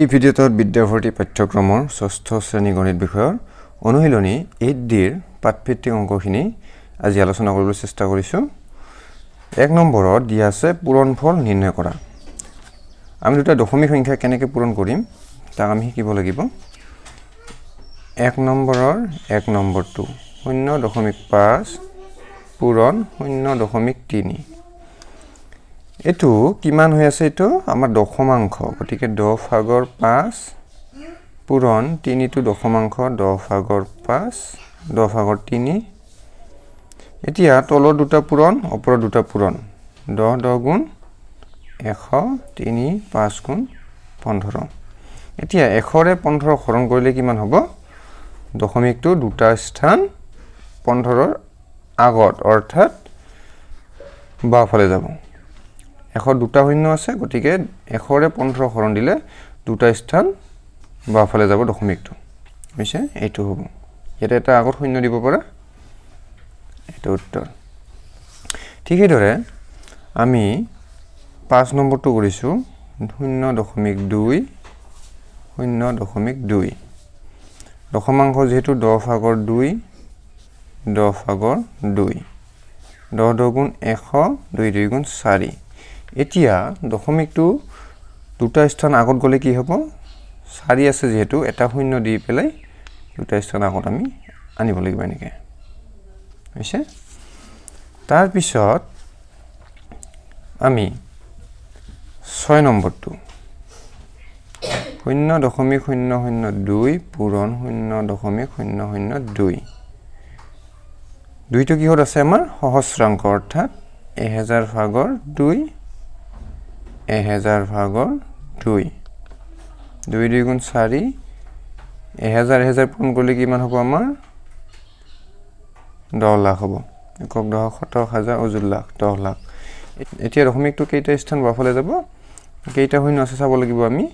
এই ভিডিওটোত বিদ্যাভৰ্তী পাঠ্যক্ৰমৰ ৬ষ্ঠ শ্ৰেণী গণিত বিষয়ৰ অনুশীলনী 8D ৰ পাঠভিত্তিক অংকখিনি আজি আলোচনা কৰিবলৈ চেষ্টা কৰিছো। ১ নম্বৰত দিয়া আছে পূৰণফল নিৰ্ণয় কৰা। আমি দুটা দশমিক সংখ্যা কেনেকৈ পূৰণ কৰিম তাক আমি শিকিব লাগিব। ১ নম্বৰৰ ১ নম্বৰটো ০.৫ পূৰণ ০.৩। এটু কিমান হৈ আছে এটু আমাৰ দশমাংশ গটিকে 10 ভাগৰ 5 পূৰণ 3 টু দশমাংশ 10 ভাগৰ 5 10 ভাগৰ 3। এতিয়া তলৰ দুটা পূৰণ ওপৰৰ দুটা পূৰণ 10 10 গুণ 100 3 5 গুণ 15। এতিয়া 100 ৰে 15 হৰণ কৰিলে কিমান হ'ব দশমিকটো দুটা স্থান 15 ৰ আগত অৰ্থাৎ বাফালে যাব। 100 দুটা শূন্য আছে গটিকে 100 ৰে 15 হৰণ দিলে দুটা স্থান বাফালে যাব দশমিকটো হৈছে এইটো হ'ব। এটা এটা আগত শূন্য দিব পৰা এইটো উত্তৰ। ঠিক এইদৰে আমি 5 নম্বৰটো কৰিছো 0.2 0.2 দশমাংশ যেহেতু 10 ভাগৰ 2 10 ভাগৰ 2 10 10 গুণ 100 2 2 গুণ 4। এতিয়া দশমিকটো দুটা স্থান আগত গলে কি হ'ব 4 আছে যেহেতু এটা শূন্য দি পেলাই দুটা স্থান আগত আমি আনিব লাগিব এনেকে হৈছে। তাৰ পিছত আমি 6 নম্বৰটো 0.002 পূৰণ 0.002। দুইটো কিহত আছে আমাৰ সহস্ৰাংক অৰ্থাৎ 1000 ভাগৰ 2 1000 ভাগৰ 2 2 2 গুণ 4 1000 1000 পূৰণ কৰিলে কিমান হ'ব আমাৰ 10 লাখ হ'ব একক 10 শতক হাজাৰ অযুত লাখ 10 লাখ। এতিয়া দশমিকটো কেইটা স্থান বাফালে যাব কেইটা শূন্য আছে চাব লাগিব আমি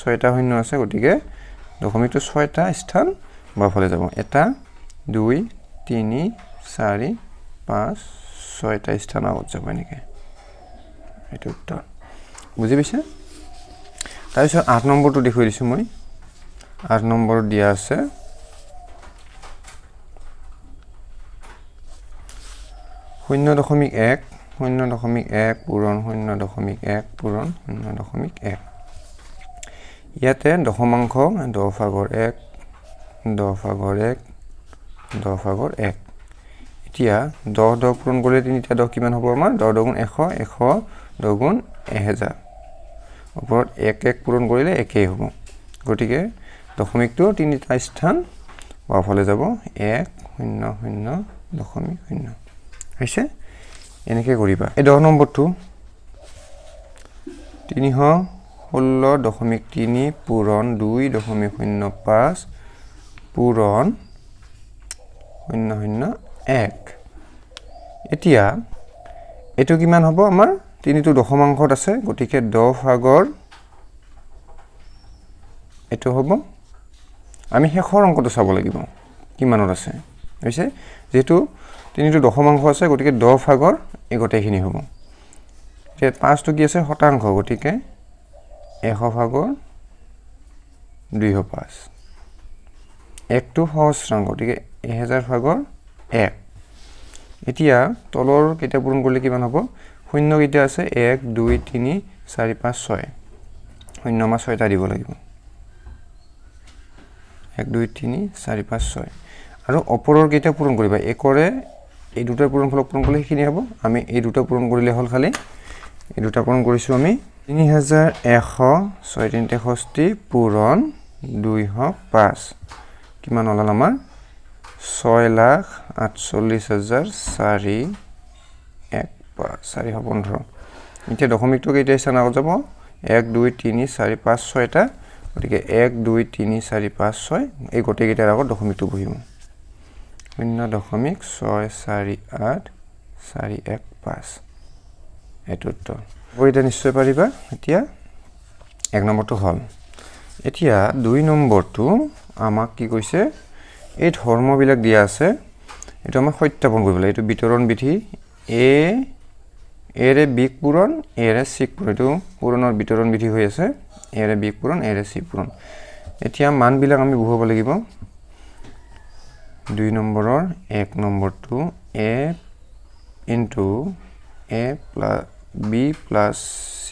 6টা শূন্য আছে গতিকে দশমিকটো 6টা স্থান বাফালে যাব 1 2 3 4 5 6টা স্থান আগত যাব এনেকে এইটো উত্তৰ বুজি পাইছে। তাৰপিছত 8 নম্বৰটো দেখুৱাই দিছো মই। 8 নম্বৰ দিয়া আছে (০.১) ০.১ পূৰণ ০.১ পূৰণ ০.১ পূৰণ ০.১। ইয়াতে দশমাংশ 10 ভাগৰ 1 10 ভাগৰ 1 10 ভাগৰ 1। এতিয়া 10 10 পূৰণ কৰিলে 3টা 10 কিমান হ'ব আমাৰ 10 10 গুণ 100 100 10 গুণ 1000 ওপৰত 1 1 পূৰণ কৰিলে 1 হ'ব গটিকে দশমিকটো 3টা স্থান বাফালে যাব 1 0 0 0.0 হৈছে এনেকে কৰিবা। এই 10 নম্বৰটো 316.3 পূৰণ 2.05 পূৰণ 0.01। এতিয়া এটো কিমান হ'ব আমাৰ 3 টু দশমাংশত আছে গটিকে 10 ভাগৰ এটো হ'ব আমি শেষৰ অংকটো চাব লাগিব কিমানত আছে হৈছে যেহেতু 3 টু দশমাংশ আছে গটিকে 10 ভাগৰ এগতেখিনি হ'ব। এতিয়া 5 টু কি আছে শতাংশ গটিকে 100 ভাগৰ 205 1 টু সহস্ৰাংক গটিকে 1000 ভাগৰ 1। এতিয়া তলৰ কেইটা পূৰণ কৰিলে কিমান হ'ব শূন্য কেইটা আছে 1 2 3 4 5 6 শূন্য মা 6টা দিব লাগিব 1 2 3 4 5 6 আৰু অপৰৰ কেইটা পূৰণ কৰিবা একৰে এই দুটা পূৰণফলক পূৰণ কৰিলে কিখিনি হ'ব আমি এই দুটা পূৰণ কৰিলে হল খালি এই দুটা পূৰণ কৰিছো আমি 3100 পূৰণ 205 কিমান হল আমাৰ ৬,৪৮,০০০ ৪ ১ ৫ ৪ ১৫। এতিয়া দশমিকটো কেইটা স্থান আগত যাব ১ ২ ৩ ৪ ৫ ৬টা গতিকে ১ ২ ৩ ৪ ৫ ৬ এই গোটেইকেইটাৰ আগত দশমিকটো বহিব ০.৬৪৮৪১৫ এইটো উত্তৰ বইটা নিশ্চয় পাৰিবা। এতিয়া ১ নম্বৰটো হ'ল। এতিয়া ২ নম্বৰটো আমাক কি কৈছে এই ধৰ্মবিলাক দিয়া আছে এটো আমাৰ সত্যাপন কৰিব লাগে এটো বিতৰণ বিধি এ এৰে বিক পূৰণ এৰে সিক পূৰণ এটো পূৰণৰ বিতৰণ বিধি হৈ আছে एरे बी पूरण एरे सी पूरण एतिया मान बिलाक आमी बुहाब लागिबो 2 नम्बर और 1 number 2 a into a plus b plus c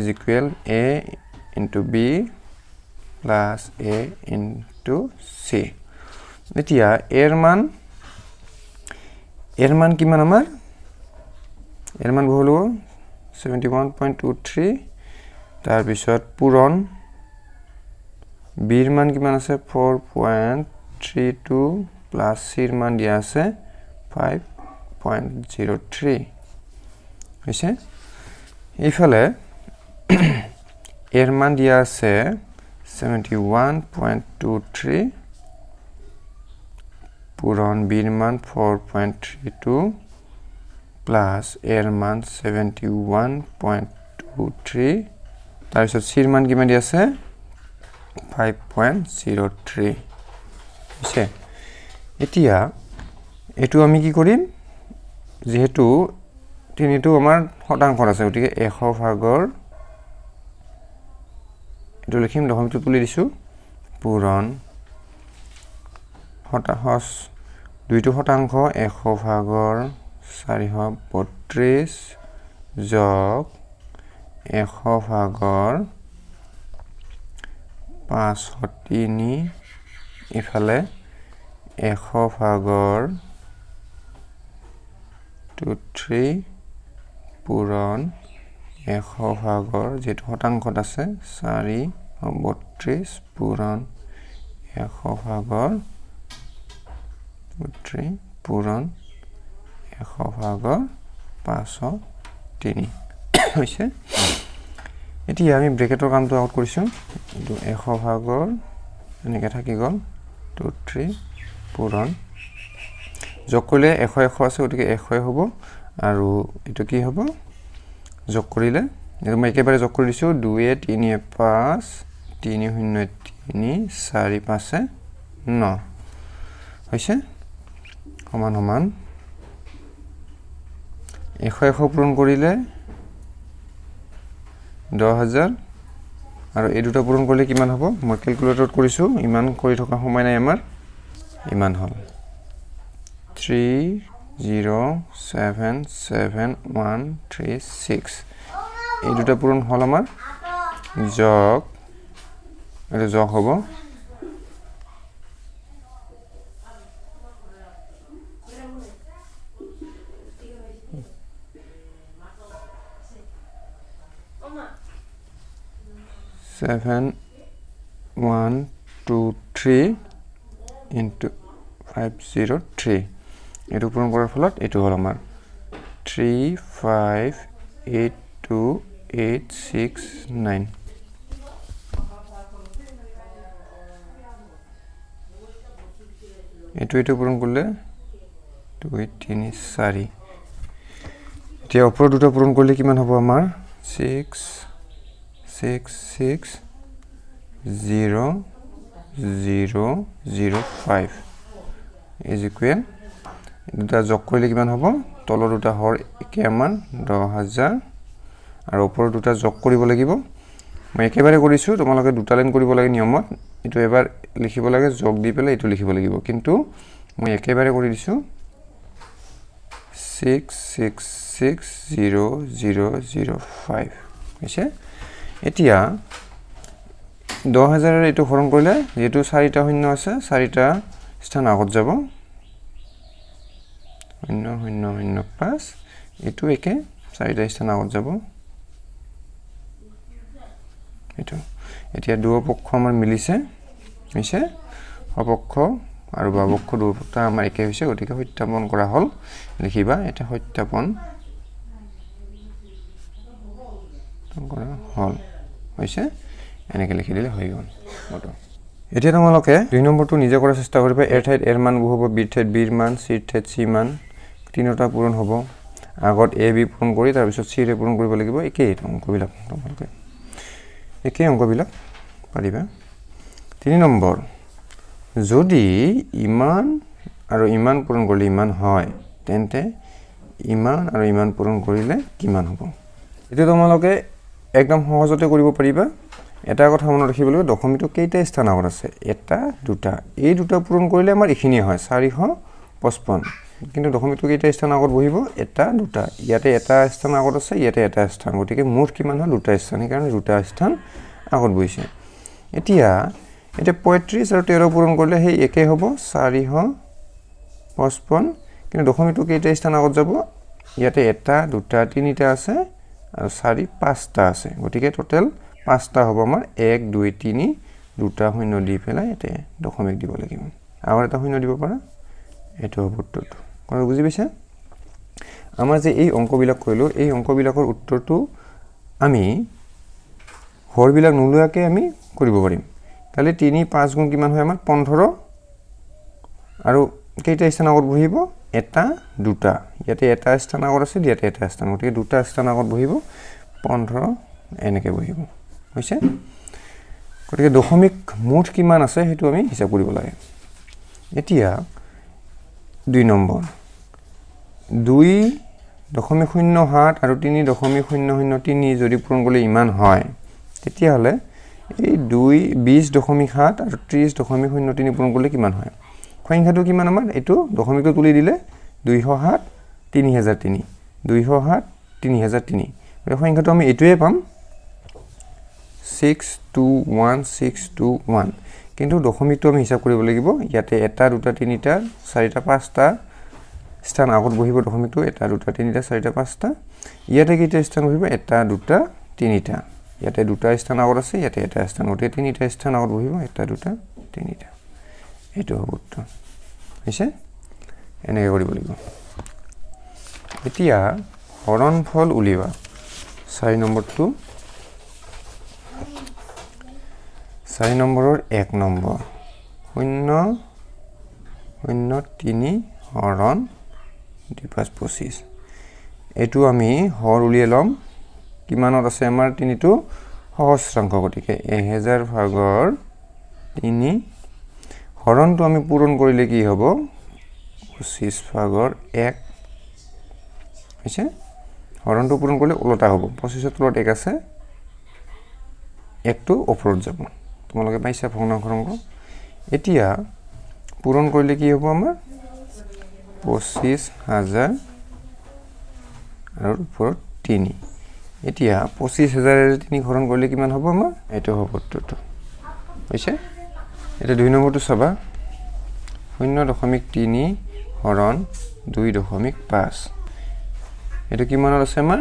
is equal a into b plus a into c एतिया एर मान किमान आमार एर मान बुहाबो 71.23 तार बिषयत पूरण बीर मान किमान आसे 4.32 प्लस सीर मान दिया आसे 5.03 होइसे इफाले एर मान दिया आसे 71.23 पूरण बीर मान 4.32 प्लस एर मान 71.23 तार बिषयत सीर मान किमान दिया आसे 5.03 इसे इतिया एटू अमी की कोडिम जेटू तीनी टू अमार होटांग करा से उठीके एको भागर एटू लिखीम लोहम तू तुली दिशु पूरण होटाहस दुई टू होटांग को एको भागर सारी हो 32 जोग एको भागर 503 इफाले 100 भागर 23 पूरण 100 भागर जेतु हटांखत आसे 432 पूरण 100 भागर 23 पूरण 100 भागर 503 होइसे एटी आमी ब्रेकेटर काम तो आउट करिसु 100 भागर এনেকে থাকি গল 23 পূরণ যোগ করিলে 100 100 আছে ওটিকে 100 হবো আর এটা কি হবো যোগ করিলে এরকম একেবারে যোগ করে দিছো 2 3 এ 5 3 0 3 4 5 এ 9 হইছে সমান সমান 100 100 পূরণ করিলে 10000 आरो ए दुटा पूरण करले किमान हबो म क्यालकुलेटर करिसु इमान करि थका समय नै आमार इमान हल 307713 ए दुटा पूरण हल आमार जोग एटा जोग हबो 7123 into 503 एटू पूरण करार फलत एटू हल आमार 3582869 एटू पूरण करले 234 एटा उपर दुटा पूरण करले किमान हबो आमार 6600005 is equal দুটা যোগ কৰিলে কিমান হ'ব তলৰ দুটা হৰ একে মান 10000 আৰু ওপৰৰ দুটা যোগ কৰিব লাগিব মই একেবাৰে কৰিছো তোমালোকে দুটা লাইন কৰিব লাগে নিয়মত এটো এবাৰ লিখিব লাগে যোগ দি পেলে এটো লিখিব লাগিব কিন্তু মই একেবাৰে কৰি দিছো 6660005 হৈছে एतिया 10000 एटु हरण কইলে जेतु 4 टा शून्य আছে 4 टा স্থান আগত যাব 0005 एटु एके 4 टा স্থান আগত যাব एटु एतिया दुओ पक्ष आमार मिलिसे হইছে অপক্ষ আৰু বাপক্ষ দুটা আমাৰ একে হইছে গটিকে সত্যাপন কৰা হল লিখিবা এটা সত্যাপন কৰা হল হইছে এনেকে লিখি দিলে হৈ গল ফটো এতিয়া তোমালোকে 2 নম্বৰটো নিজে কৰাৰ চেষ্টা কৰিবা এ ঠাইত এৰ মান বুহব বি ঠাইত বিৰ মান চি ঠাইত চি মান তিনটা পূৰণ হ'ব আগত এ বি পূৰণ কৰি তাৰ পিছত চি ৰে পূৰণ কৰিব লাগিব একেই অংকবিলাক তোমালোকে একেই অংকবিলাক পাৰিবা 3 নম্বৰ যদি ইমান আৰু ইমান পূৰণ কৰিলে ইমান হয় তেন্তে ইমান আৰু ইমান পূৰণ কৰিলে কিমান হ'ব এটো তোমালোকে एकदम সহজতে কৰিব পাৰিবা এটা কথা মনত ৰাখিবলৈ দশমিটো কেইটা স্থানত আছে এটা দুটা এই দুটা পূৰণ কৰিলে আমাৰ এখিনি হয় 455 কিন্তু দশমিটো কেইটা স্থানত বহিব এটা দুটা ইয়াতে এটা স্থান আগত আছে ইয়াতে এটা স্থান গটিকে মুঠ কিমান হল দুটা স্থান কাৰণ দুটা স্থান আগত বহিছে এতিয়া এটা 35 আৰু 13 পূৰণ কৰিলে হে একে হ'ব 455 কিন্তু দশমিটো কেইটা স্থান আগত যাব ইয়াতে এটা দুটা তিনিটা আছে আৰু 4 5টা আছে গটিকে টোটাল 5টা হ'ব আমাৰ 1 2 3 দুটা শূন্য দি পেলাই এটা দশমিক দিব লাগিব আৰু এটা শূন্য দিব পাৰা এটো হ'ব উত্তৰটো কোন বুজি পাইছা আমাৰ যে এই অংকবিলাক কইলো এই অংকবিলাকৰ উত্তৰটো আমি হৰবিলাক নুলুৱাকে আমি কৰিব পাৰিম তাহলে 3 5 গুণ কিমান হয় আমাৰ 15 আৰু কেইটা স্থান আগত বহিব এটা দুটা ইয়াতে এটা স্থান আগত আছে ইয়াতে এটা স্থান গটিকে দুটা স্থান আগত বহিব 15 এনেকে বহিব হৈছে গটিকে দশমিক মুঠ কিমান আছে হেতু আমি হিসাব কৰিব লাগে এতিয়া 2 নম্বৰ 2.07 আৰু 3.003 যদি পূৰণ কৰিলে ইমান হয় তেতিয়া হলে এই 2 20.7 আৰু 30.03 পূৰণ কৰিলে কিমান হয় সংখ্যাটো কিমান আমাৰ এটো দশমিকটো তুলি দিলে 207 3003 207 3003 এই সংখ্যাটো আমি এটোৱে পাম 621621 কিন্তু দশমিকটো আমি হিসাব কৰিব লাগিব ইয়াতে এটা দুটা তিনিটা চাৰিটা পাঁচটা স্থান আগত বহিব দশমিকটো এটা দুটা তিনিটা চাৰিটা পাঁচটা ইয়াতে কেইটা স্থান বহিব এটা দুটা তিনিটা ইয়াতে দুটা স্থান আগত আছে ইয়াতে এটা স্থান গটিকে তিনিটা স্থান আগত বহিব এটা দুটা তিনিটা এটো হ'ব উত্তৰ হৈছে এনেকৈ কৰিব লাগিব এতিয়া হৰণফল উলিবা 4 নম্বৰটো 4 নম্বৰৰ 1 নম্বৰ 003 হৰণ 2525 এটো আমি হৰ উলিয়াই লম কিমানত আছে আমাৰ তিনিটো সহস্ৰাংক গটিকে 1000 ভাগৰ 3 হৰণটো আমি পূৰণ কৰিলে কি হ'ব 25 ভাগৰ 1 হৈছে হৰণটো পূৰণ কৰিলে উল্টা হ'ব 25 তলত 1 আছে 1 টো অপৰত যাব তোমালোকে পাইছা ভগ্নাংশৰংক এতিয়া পূৰণ কৰিলে কি হ'ব আমাৰ 25000 আৰু ওপৰত 3 এতিয়া 25000 এৰ 3 হৰণ কৰিলে কিমান হ'ব আমাৰ এটো হ'ব উত্তৰটো হৈছে এটা 2 নম্বৰটো সবা 0.3 হৰণ 2.5 এটো কিমান আছে আমাৰ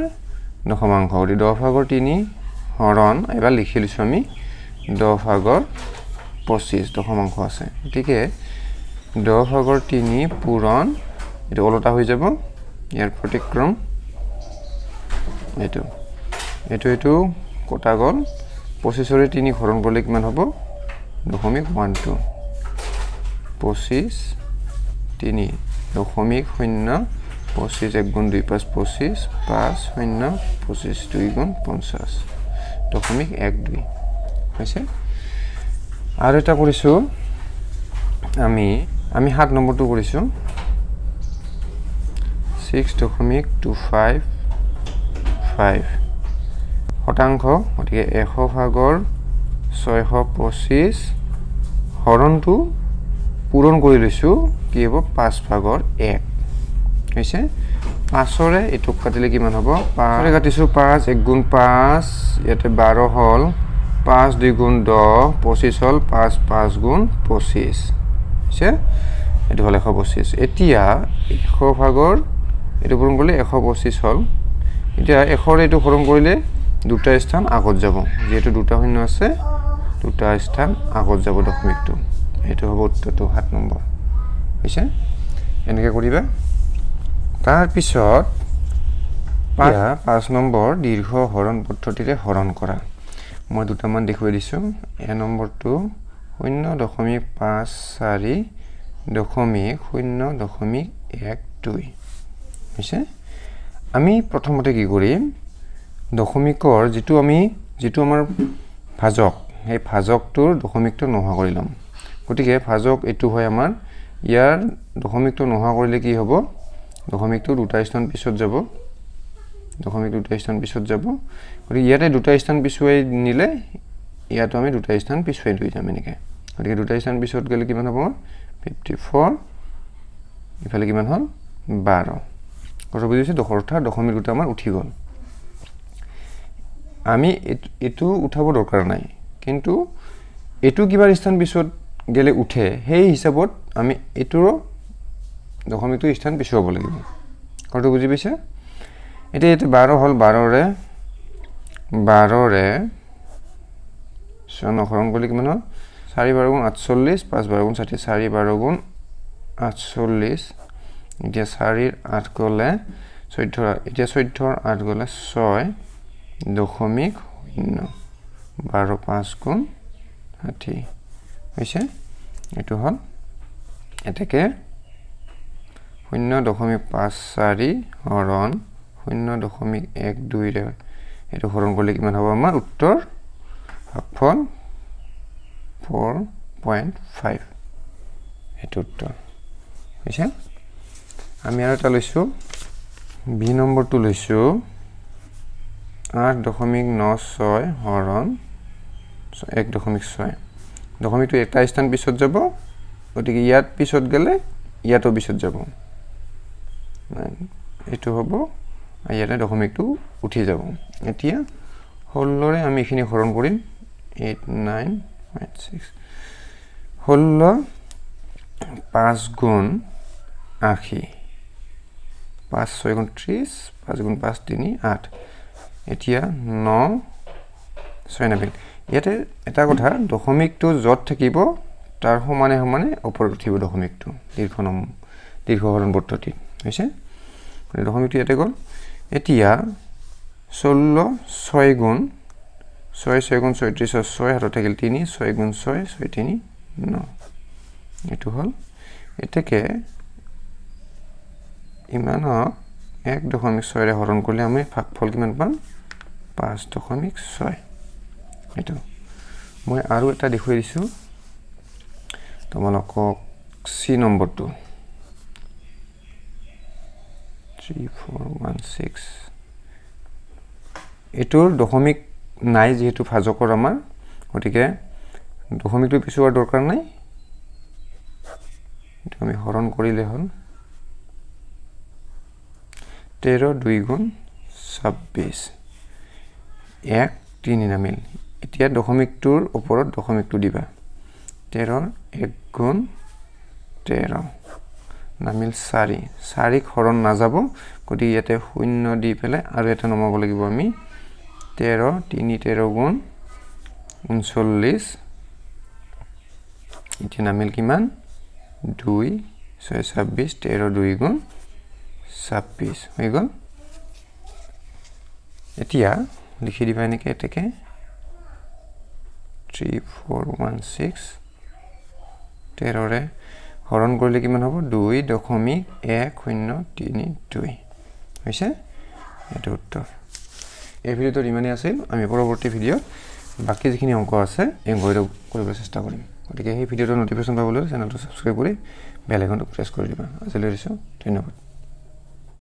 দশমাংশ গটি 10 ভাগৰ 3 হৰণ এবাৰ লিখি লৈছো আমি 10 ভাগৰ 25 দশমাংশ আছে ঠিকে 10 ভাগৰ 3 পূৰণ এটা উল্টা হৈ যাব ইয়াৰ প্ৰতিক্ৰম এটো এটো এটো কোটা গল 25 এৰ 3 হৰণ কৰিলে কিমান হ'ব 0.12 25 3 0.0 25 1 গুণ 2 5 25 5 0 25 2 গুণ 50 0.12 হৈছে আৰু এটা কৰিছো আমি 7 নম্বৰটো কৰিছো 6.255 শতাংশ গটিকে 100 ভাগৰ 625 হৰণটো পূৰণ কৰি লৈছো কি হ'ব 5 ভাগৰ 1 হৈছে 5 ৰে এটো কাটিলে কিমান হ'ব 5 ৰে কাটিছো 5 1 গুণ 5 ইয়াতে 12 হল 5 2 গুণ 10 25 হল 5 5 গুণ 25 হৈছে এটো হল 125 এতিয়া 100 ভাগৰ এটো পূৰণ কৰিলে 125 হল এতিয়া 100 ৰে এটো পূৰণ কৰিলে দুটা স্থান আগত যাব যেটো দুটা শূন্য আছে দুটা স্থান আগত যাব দশমিকটো এটো হ'ব উত্তৰটো 7 নম্বৰ হৈছে এনেকৈ কৰিবা তাৰ পিছত 5 নম্বৰ দীৰ্ঘ হৰণ পদ্ধতিৰে হৰণ কৰা মই দুটামান দেখুৱাই দিছো এ নম্বৰটো 0.54 0.0.12 হৈছে আমি প্ৰথমতে কি কৰিম দশমিকৰ যেটো আমাৰ ভাজক এই ভাজকটোৰ দশমিকটো নোহোৱা কৰি লম গটিকে ভাজক এটো হয় আমাৰ ইয়াৰ দশমিকটো নোহোৱা কৰিলে কি হ'ব দশমিকটো দুটা স্থান পিছত যাব তখন আমি দুটো স্থান পিছত যাব গলি ইয়াতে দুটো স্থান পিছুৱাই নিলে ইয়াতো আমি দুটো স্থান পিছুৱাই লৈ যাম এনেকে গলি দুটো স্থান পিছত গলে কিমান হ'ব 54 ইফালে কিমান হল 12 কথা বুঝিছে দখৰটা দশমিক দুটা আমাৰ উঠি গল আমি এটো উঠাব দরকার নাই কিন্তু এটো কিবা স্থান পিছত গেলে উঠে হেই হিসাবত আমি এটোৰ দশমিকটো স্থান পিছুৱাব লাগিব কথা বুজি পাইছে এটা এটা 12 হল 12 ৰে 9 খৰণ গলি কিমান হল 4 12 48 5 12 60 4 12 48 এতিয়া 4 8 গলে 14 এতিয়া 14 8 গলে 6.0 12 5 60 হইছে এটো হল এটাকে 0.54 হৰণ 0.12 ৰে এটো হৰণ কৰিলে কিমান হ'ব আমাৰ উত্তৰ ভাগফল 4.5 এটো উত্তৰ হইছে আমি আৰু এটা লৈছো বি নম্বৰটো লৈছো 8.96 হৰণ 1.6 দশমিকটো এটা স্থান পিছত যাব ওটিকে ইয়াত পিছত গলে ইয়াতো পিছত যাব এটো হ'ব ইয়াতে দশমিকটো উঠি যাব এতিয়া হলৰে আমি এখিনি হৰণ কৰিম 8 9 6 হল 5 গুণ 80 5 6 গুণ 30 5 গুণ 5 3 8 এতিয়া 9 96 ইয়াতে এটা কথা দশমিকটো যত থাকিব তার সমানে ওপৰ উঠিব দশমিকটো দীৰ্ঘ হৰণ পদ্ধতি হৈছে দশমিকটো ইয়াতে গল এতিয়া 16 6 গুণ 6 6 গুণ 36 6 হাতত থাকিল 3 6 গুণ 6 6 3 9 এটো হল এটাকে ইমানক 1.6 ৰে হৰণ কৰিলে আমি ভাগফল কিমান পাম 5.6 এটো মই আৰু এটা দেখুৱাই দিছো তোমালোক সি নম্বৰটো 3416 এটোৰ দশমিক নাই যেহেতু ভাজকৰ আমাৰ ওটিকে দশমিকটো পিছুৱাৰ দৰকাৰ নাই এটো আমি হৰণ কৰিলে হল 13 2 গুণ 26 1 3 নামিল এতিয়া দশমিকটোৰ ওপৰত দশমিকটো দিবা 13 1 গুণ 13 নামিল 4 হৰণ না যাব গতি ইয়াতে 0 দি পেলে আৰু এটা নমাব লাগিব আমি 13 3 13 গুণ 39 এতিয়া নামিল কিমান 2 6 26 13 2 গুণ 26 হৈ গল এতিয়া লিখি দিবা এনেকে এটাকে 3416 13 ৰে হৰণ কৰিলে কিমান হ'ব 2.1032 হৈছে এটো উত্তৰ এই ভিডিওটো ইমানই আছিল আমি পৰৱৰ্তী ভিডিও বাকি যিখিনি অংক আছে এংগইৰ কৰিবলৈ চেষ্টা কৰিম গতিকে এই ভিডিওটো নটিফিকেশ্যন পাবলৈ চেনেলটো সাবস্ক্ৰাইব কৰি বেল আইকনটো প্ৰেছ কৰি দিবা আজিলৈ ধন্যবাদ